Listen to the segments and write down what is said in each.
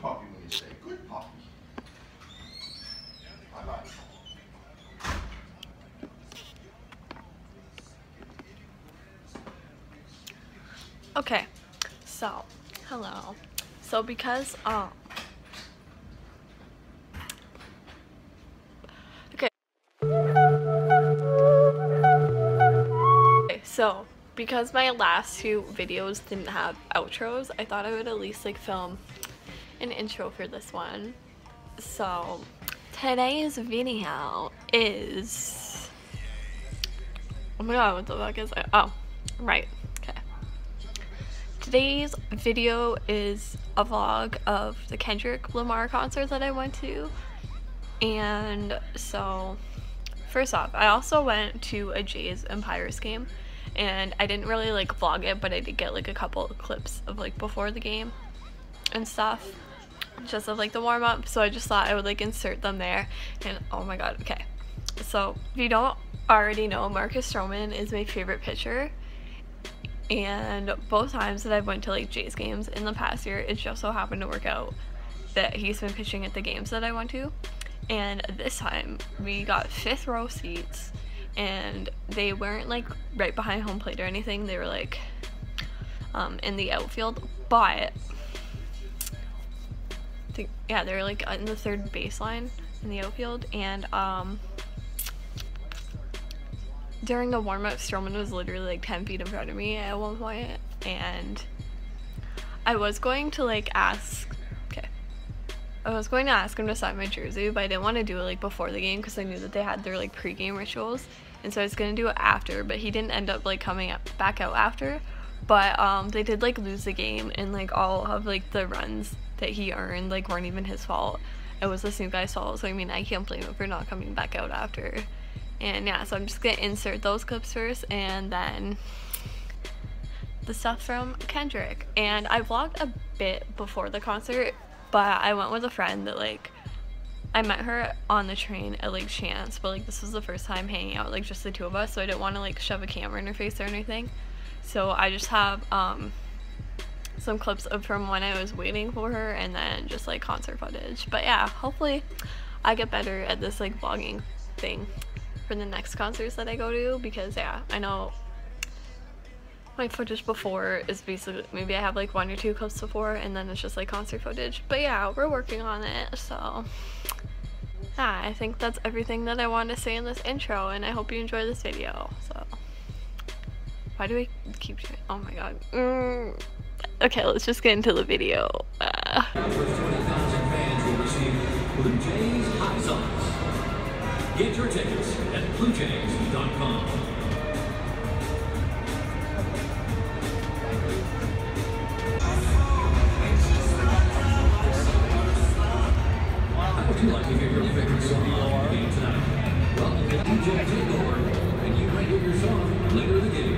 good puppy when you say good puppy. I like it. Okay, so, hello. So because, okay. So, because my last two videos didn't have outros, I thought I would at least like film an intro for this one. So, today's video is, oh my god, what the fuck is it? Oh, right. Today's video is a vlog of the Kendrick Lamar concert that I went to. And so, first off, I also went to a Jays and Pirates game, and I didn't really like vlog it, but I did get like a couple of clips of like before the game and stuff, just of like the warm up. So I just thought I would like insert them there. And oh my god, okay. So if you don't already know, Marcus Stroman is my favorite pitcher. And both times that I've went to like Jays games in the past year, it just so happened to work out that he's been pitching at the games that I went to. And this time we got fifth row seats, and they weren't like right behind home plate or anything. They were like in the outfield, but I think, yeah, they were like in the third baseline in the outfield. And during the warm-up, Stroman was literally like 10 feet in front of me at one point, and I was going to like ask, okay, I was going to ask him to sign my jersey, but I didn't want to do it like before the game because I knew that they had their like pre-game rituals, and so I was going to do it after, but he didn't end up like coming up back out after. But they did like lose the game, and like all of like the runs that he earned like weren't even his fault. It was this new guy's fault, so I mean I can't blame him for not coming back out after. And yeah, so I'm just gonna insert those clips first, and then the stuff from Kendrick. And I vlogged a bit before the concert, but I went with a friend that like, I met her on the train at like Chance, but like this was the first time hanging out, like just the two of us, so I didn't want to like shove a camera in her face or anything. So I just have some clips of from when I was waiting for her, and then just like concert footage. But yeah, hopefully I get better at this like vlogging thing for the next concerts that I go to, because yeah, I know my footage before is basically, maybe I have like one or two clips before, and then it's just like concert footage. But yeah, we're working on it. So yeah, I think that's everything that I wanted to say in this intro, and I hope you enjoy this video. So why do I keep trying? Oh my god. Okay, let's just get into the video. Get your tickets at BlueJays.com. How would you like to get your favorite song on the game tonight? Well, if the DJ take over and you write your song later in the game.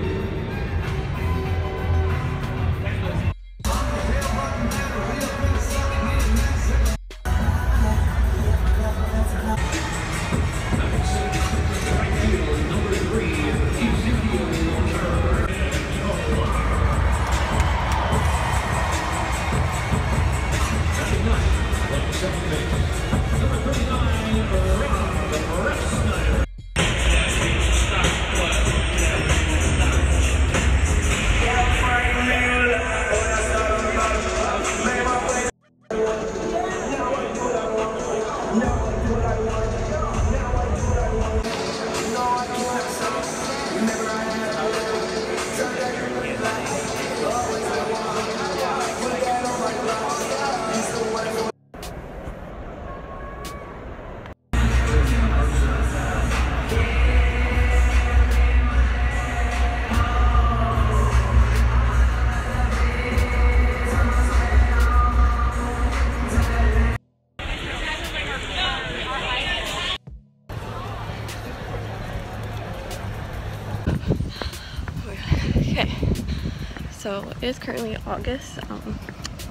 So it is currently August,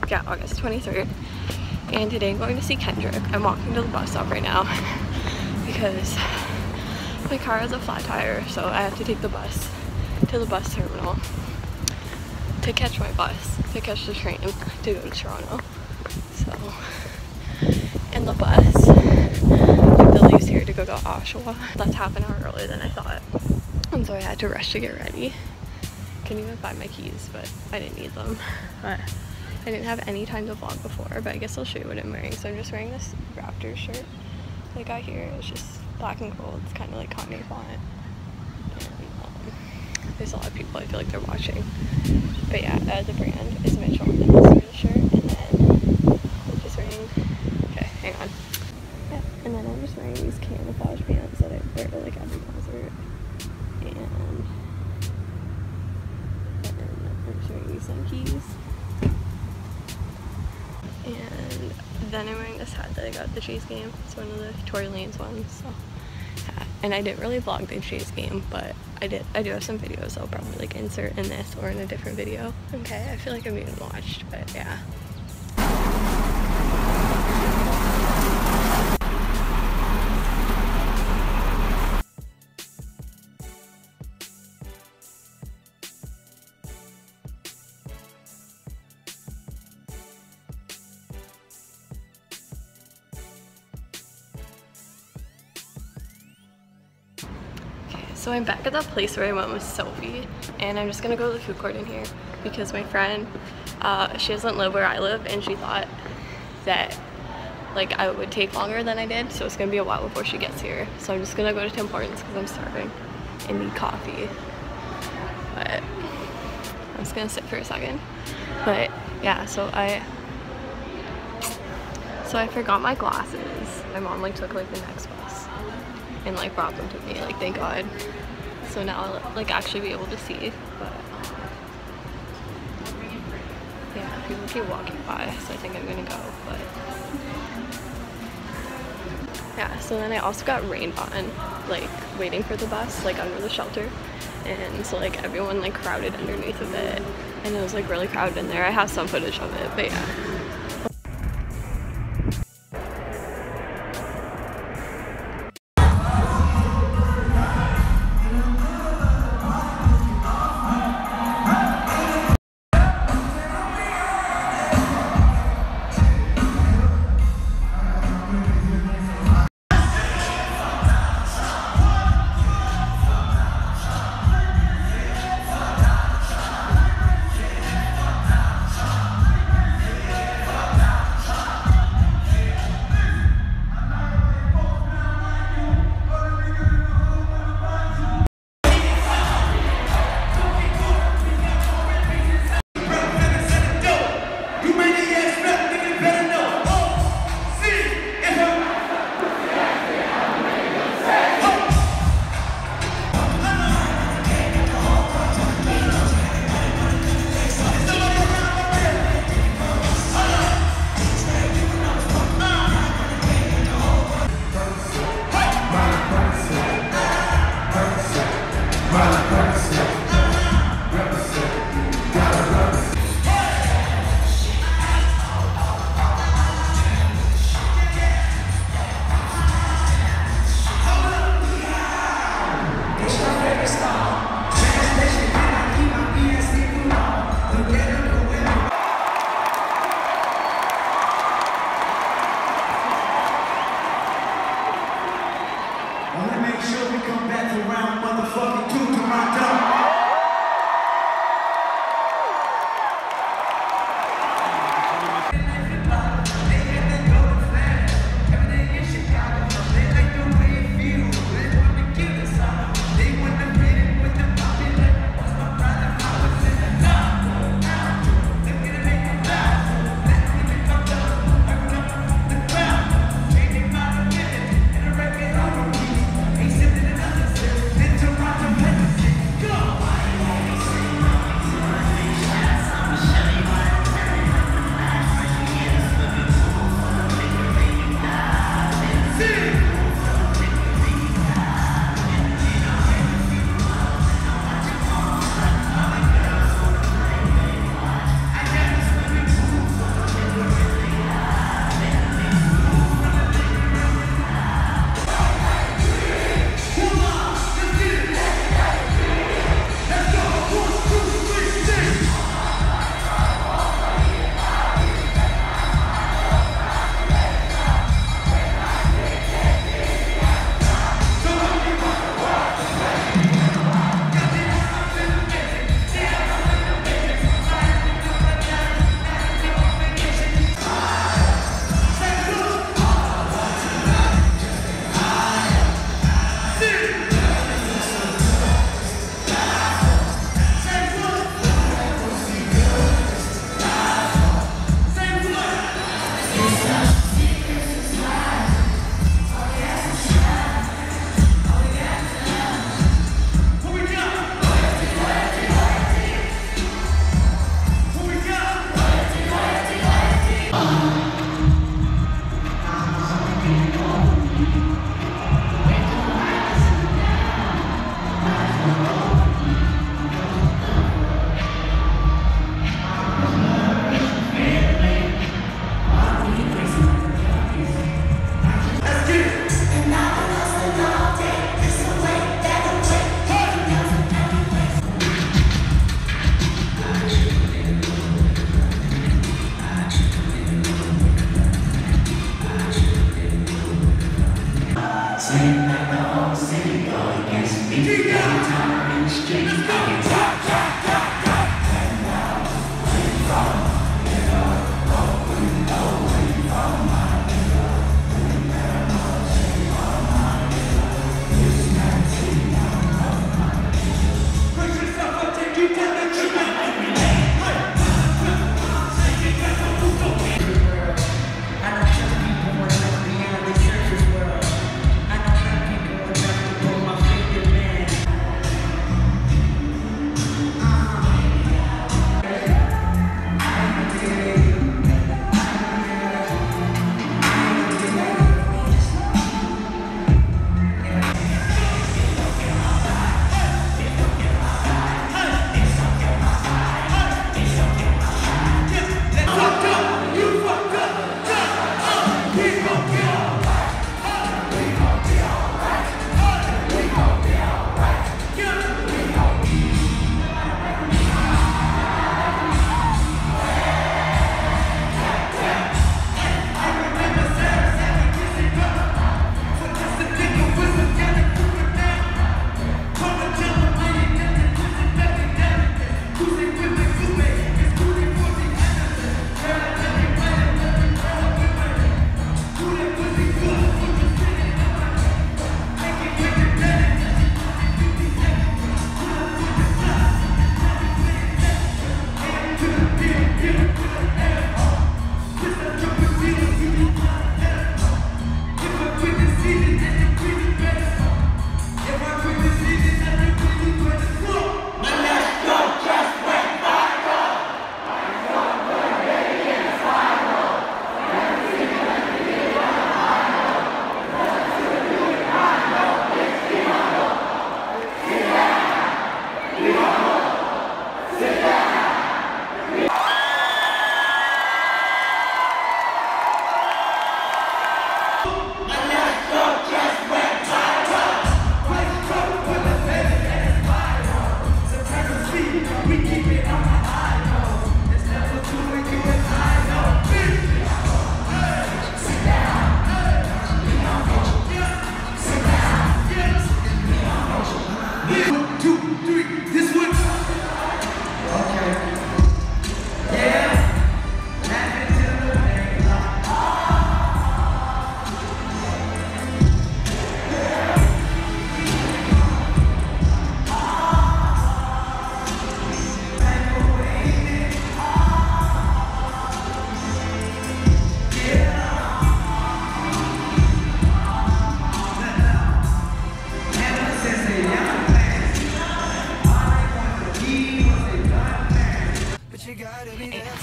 yeah, August 23rd, and today I'm going to see Kendrick. I'm walking to the bus stop right now because my car has a flat tire, so I have to take the bus to the bus terminal to catch my bus, to catch the train to go to Toronto. So, in the bus that leaves here to go to Oshawa. That's half an hour earlier than I thought. And so I had to rush to get ready. Couldn't even find my keys, but I didn't need them. But I didn't have any time to vlog before, but I guess I'll show you what I'm wearing. So I'm just wearing this Raptors shirt that I got here. It's just black and gold. It's kind of like Kanye font. There's a lot of people I feel like they're watching. But yeah, the brand is Mitchell. And then this is the shirt. And then I'm just wearing... Okay, hang on. Yeah, and then I'm just wearing these camouflage pants that I wear to like every concert. And then I'm just wearing these Nikes. And then I'm wearing this hat that I got at the Chase game. It's one of the Tory Lanez ones. So. And I didn't really vlog the Chase game, but I do have some videos I'll probably like insert in this or in a different video. Okay, I feel like I'm being watched, but yeah. So I'm back at that place where I went with Sophie, and I'm just gonna go to the food court in here because my friend, she doesn't live where I live, and she thought that like I would take longer than I did, so it's gonna be a while before she gets here. So I'm just gonna go to Tim Hortons because I'm starving and need coffee. But I'm just gonna sit for a second. But yeah, so I forgot my glasses. My mom like took like the next bus and like brought them to me, like thank God. So now I'll like actually be able to see, but yeah, people keep walking by, so I think I'm gonna go, but yeah. So then I also got rained on, like waiting for the bus, like under the shelter, and so like everyone like crowded underneath of it, and it was like really crowded in there. I have some footage of it, but yeah.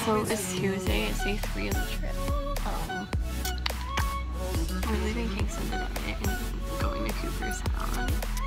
So it's Tuesday, it's day 3 of the trip. We're leaving Kingston tonight and going to Cooperstown.